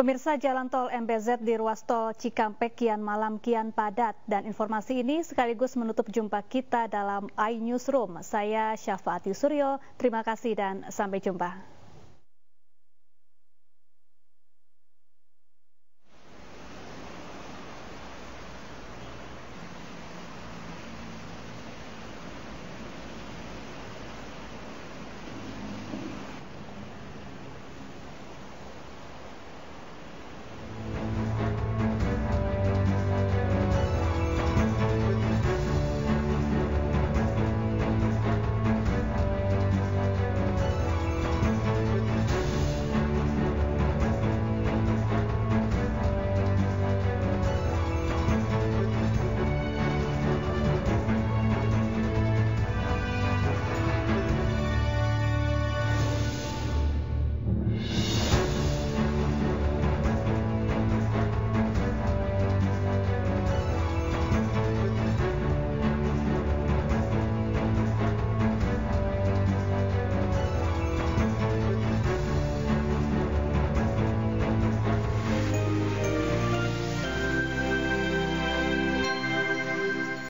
Pemirsa, jalan tol MBZ di ruas tol Cikampek kian malam kian padat, dan informasi ini sekaligus menutup jumpa kita dalam iNewsroom. Saya Syafaati Suryo, terima kasih dan sampai jumpa.